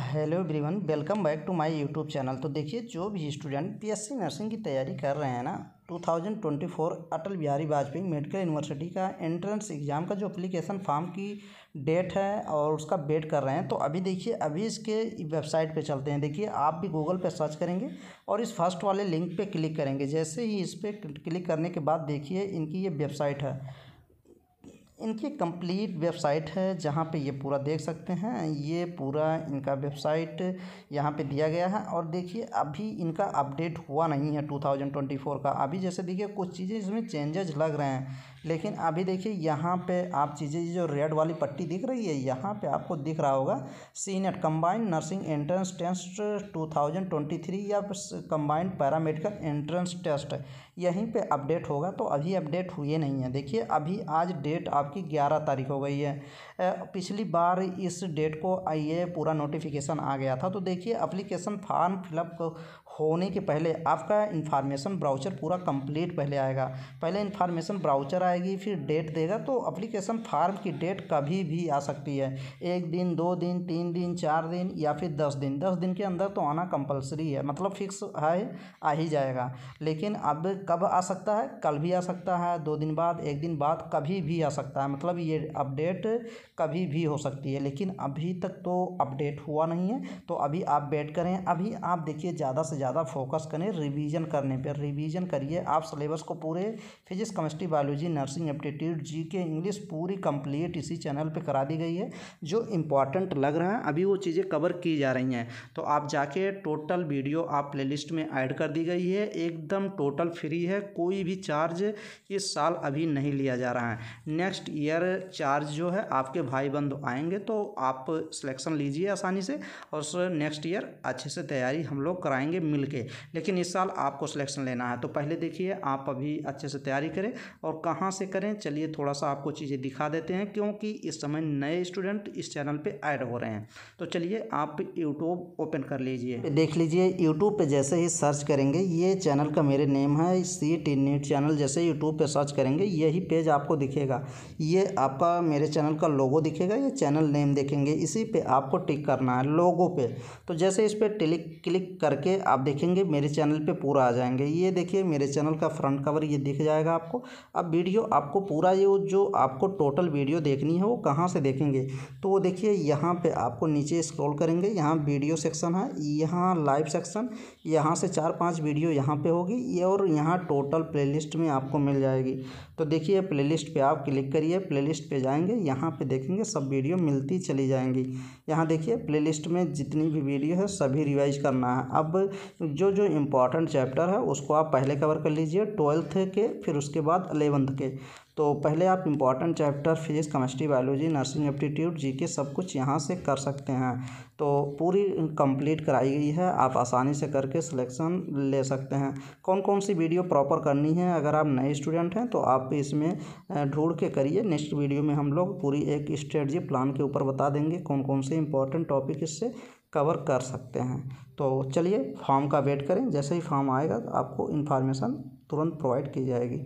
Hello everyone, welcome back to my YouTube channel. तो देखिए, जो भी स्टूडेंट पीएससी नर्सिंग की तैयारी कर रहे हैं ना, 2024 अटल बिहारी वाजपेयी मेडिकल यूनिवर्सिटी का एंट्रेंस एग्ज़ाम का जो अप्लीकेशन फॉर्म की डेट है और उसका वेट कर रहे हैं, तो अभी देखिए, अभी इसके वेबसाइट पे चलते हैं। देखिए, आप भी गूगल पे सर्च करेंगे और इस फर्स्ट वाले लिंक पे क्लिक करेंगे। जैसे ही इस पर क्लिक करने के बाद देखिए, इनकी ये वेबसाइट है, इनकी कंप्लीट वेबसाइट है, जहाँ पे ये पूरा देख सकते हैं। ये पूरा इनका वेबसाइट यहाँ पे दिया गया है। और देखिए, अभी इनका अपडेट हुआ नहीं है 2024 का। अभी जैसे देखिए, कुछ चीज़ें इसमें चेंजेस लग रहे हैं, लेकिन अभी देखिए यहाँ पे आप चीज़ें, जो रेड वाली पट्टी दिख रही है, यहाँ पे आपको दिख रहा होगा C NET combined nursing entrance test 2023 या कम्बाइंड पैरामेडिकल एंट्रेंस टेस्ट, यहीं पे अपडेट होगा। तो अभी अपडेट हुए नहीं है। देखिए, अभी आज डेट आपकी 11 तारीख हो गई है। पिछली बार इस डेट को ये पूरा नोटिफिकेशन आ गया था। तो देखिए, एप्लीकेशन फॉर्म फिलअप होने के पहले आपका इन्फॉर्मेशन ब्राउचर पूरा कंप्लीट पहले आएगा। पहले इन्फॉर्मेशन ब्राउचर आएगी, फिर डेट देगा। तो एप्लीकेशन फॉर्म की डेट कभी भी आ सकती है, 1 दिन, 2 दिन, 3 दिन, 4 दिन या फिर 10 दिन। 10 दिन के अंदर तो आना कंपलसरी है, मतलब फिक्स है, आ ही जाएगा। लेकिन अब कब आ सकता है? कल भी आ सकता है, 2 दिन बाद, 1 दिन बाद, कभी भी आ सकता है। मतलब ये अपडेट कभी भी हो सकती है, लेकिन अभी तक तो अपडेट हुआ नहीं है। तो अभी आप वेट करें। अभी आप देखिए, ज़्यादा से ज़्यादा फोकस करें रिवीजन करने पर। रिवीजन करिए आप सिलेबस को पूरे, physics, chemistry, biology, nursing, aptitude, GK, English पूरी कंप्लीट इसी चैनल पे करा दी गई है। जो इम्पॉर्टेंट लग रहा है अभी वो चीज़ें कवर की जा रही हैं। तो आप जाके टोटल वीडियो आप प्लेलिस्ट में ऐड कर दी गई है, एकदम टोटल फ्री है, कोई भी चार्ज इस साल अभी नहीं लिया जा रहा है। नेक्स्ट ईयर चार्ज जो है आपके भाई बंधु आएंगे, तो आप सिलेक्शन लीजिए आसानी से और नेक्स्ट ईयर अच्छे से तैयारी हम लोग कराएंगे मिलके। लेकिन इस साल आपको सिलेक्शन लेना है। तो पहले देखिए, आप अभी अच्छे से तैयारी करें। और कहाँ से करें, चलिए थोड़ा सा आपको चीज़ें दिखा देते हैं, क्योंकि इस समय नए स्टूडेंट इस चैनल पे ऐड हो रहे हैं। तो चलिए, आप यूट्यूब ओपन कर लीजिए। देख लीजिए, यूट्यूब पे जैसे ही सर्च करेंगे, ये चैनल का मेरे नेम है CT NEET चैनल, जैसे यूट्यूब पे सर्च करेंगे यही पेज आपको दिखेगा। ये आपका मेरे चैनल का लोगो दिखेगा, ये चैनल नेम देखेंगे, इसी पर आपको टिक करना है लोगो पर। तो जैसे इस पर क्लिक करके आप देखेंगे, मेरे चैनल पर पूरा आ जाएंगे। ये देखिए, मेरे चैनल का फ्रंट कवर ये दिख जाएगा आपको। अब वीडियो आपको पूरा, ये जो आपको टोटल वीडियो देखनी है वो कहाँ से देखेंगे? तो वो देखिए, यहाँ पे आपको नीचे स्क्रॉल करेंगे, यहाँ वीडियो सेक्शन है, यहाँ लाइव सेक्शन, यहाँ से 4-5 वीडियो यहाँ पे होगी ये, और यहाँ टोटल प्लेलिस्ट में आपको मिल जाएगी। तो देखिए, प्लेलिस्ट पे आप क्लिक करिए, प्लेलिस्ट पे जाएंगे, यहाँ पे देखेंगे सब वीडियो मिलती चली जाएंगी। यहाँ देखिए, प्लेलिस्ट में जितनी भी वीडियो है सभी रिवाइज करना है। अब जो जो इम्पोर्टेंट चैप्टर है उसको आप पहले कवर कर लीजिए, 12th के, फिर उसके बाद 11th के। तो पहले आप important chapter physics, chemistry, biology, nursing, aptitude, GK सब कुछ यहाँ से कर सकते हैं। तो पूरी कंप्लीट कराई गई है, आप आसानी से करके सिलेक्शन ले सकते हैं। कौन कौन सी वीडियो प्रॉपर करनी है, अगर आप नए स्टूडेंट हैं तो आप इसमें ढूंढ के करिए। नेक्स्ट वीडियो में हम लोग पूरी एक स्ट्रेटजी प्लान के ऊपर बता देंगे कौन कौन से इम्पॉर्टेंट टॉपिक इससे कवर कर सकते हैं। तो चलिए, फॉर्म का वेट करें, जैसे ही फॉर्म आएगा तो आपको इन्फॉर्मेशन तुरंत प्रोवाइड की जाएगी।